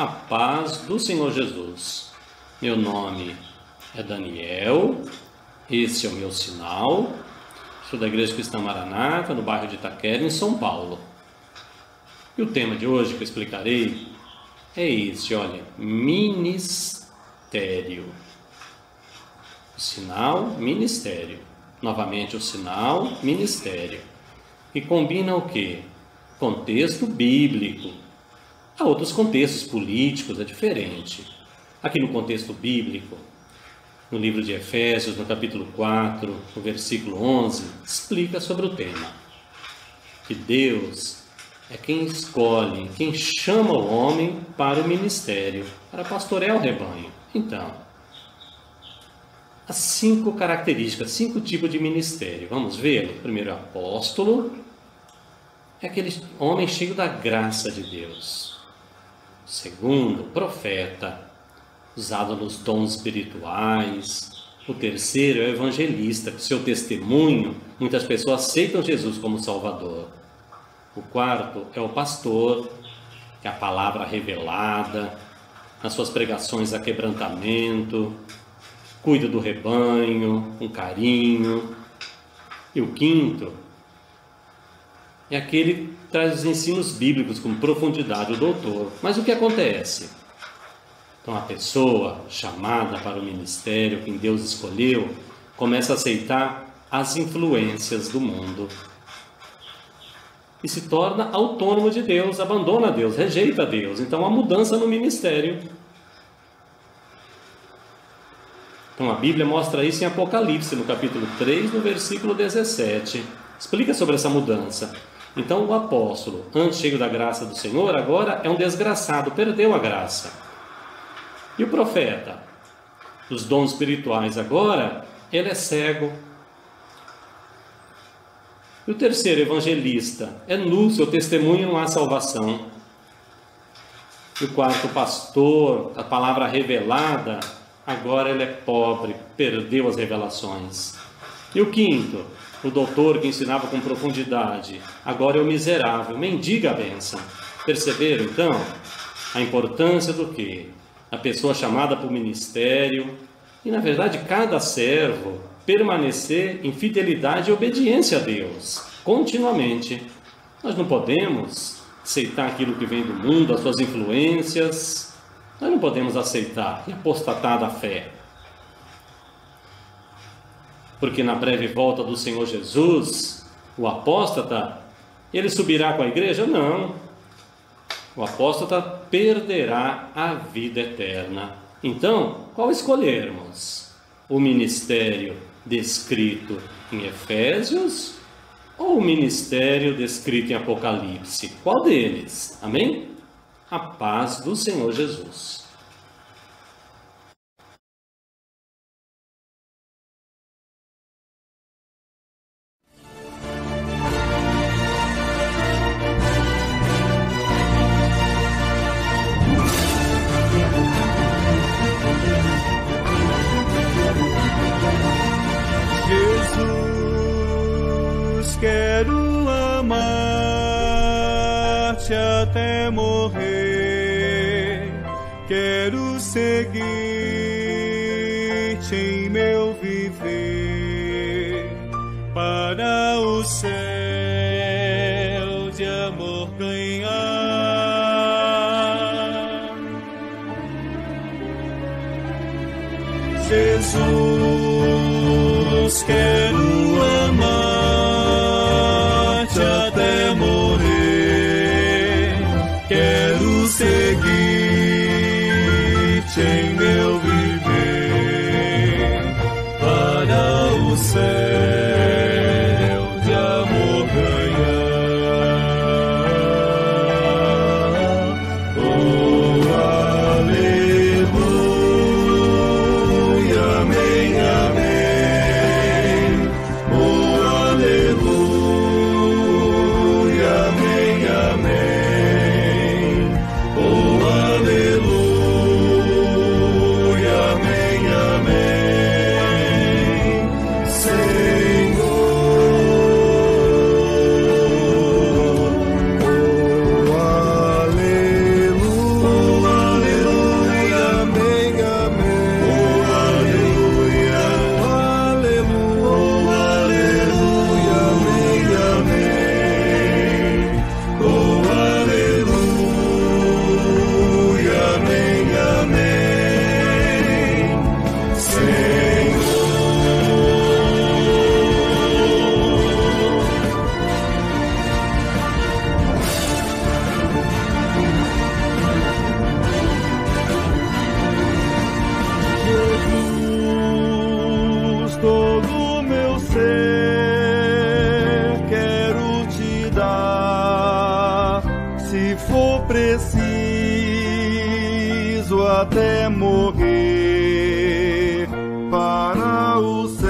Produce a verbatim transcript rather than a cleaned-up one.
A paz do Senhor Jesus. Meu nome é Daniel, esse é o meu sinal. Sou da Igreja Cristã Maranata, no bairro de Itaquera, em São Paulo. E o tema de hoje que eu explicarei é esse, olha, ministério. O sinal, ministério. Novamente o sinal, ministério. E combina o quê? Contexto bíblico. Há outros contextos políticos, é diferente. Aqui no contexto bíblico, no livro de Efésios, no capítulo quatro, no versículo onze, explica sobre o tema. Que Deus é quem escolhe, quem chama o homem para o ministério, para pastorear o rebanho. Então, as cinco características, cinco tipos de ministério. Vamos ver? Primeiro, apóstolo. É aquele homem cheio da graça de Deus. Segundo, profeta, usado nos dons espirituais. O terceiro é o evangelista, que seu testemunho, muitas pessoas aceitam Jesus como Salvador. O quarto é o pastor, que é a palavra revelada, nas suas pregações a quebrantamento, cuida do rebanho, com carinho. E o quinto é aquele traz os ensinos bíblicos com profundidade, o doutor. Mas o que acontece? Então a pessoa chamada para o ministério, quem Deus escolheu, começa a aceitar as influências do mundo e se torna autônomo de Deus, abandona Deus, rejeita Deus. Então há mudança no ministério. Então a Bíblia mostra isso em Apocalipse, no capítulo três, no versículo dezessete. Explica sobre essa mudança. Então o apóstolo, antes cheio da graça do Senhor, agora é um desgraçado, perdeu a graça. E o profeta, os dons espirituais agora, ele é cego. E o terceiro, evangelista, é nu, seu testemunho não há salvação. E o quarto, pastor, a palavra revelada, agora ele é pobre, perdeu as revelações. E o quinto, o doutor que ensinava com profundidade, agora é o miserável, mendiga a bênção. Perceberam, então, a importância do quê? A pessoa chamada para o ministério e, na verdade, cada servo permanecer em fidelidade e obediência a Deus, continuamente. Nós não podemos aceitar aquilo que vem do mundo, as suas influências. Nós não podemos aceitar e apostatar da fé. Porque na breve volta do Senhor Jesus, o apóstata, ele subirá com a igreja? Não. O apóstata perderá a vida eterna. Então, qual escolhermos? O ministério descrito em Efésios ou o ministério descrito em Apocalipse? Qual deles? Amém? A paz do Senhor Jesus. Quero amar-te até morrer, quero seguir-te em meu viver, para o céu de amor ganhar. Jesus, quero amar até morrer, quero seguir-te em meu viver, para o céu de amor ganhar. Oh, aleluia, amém. preciso até morrer para o Senhor.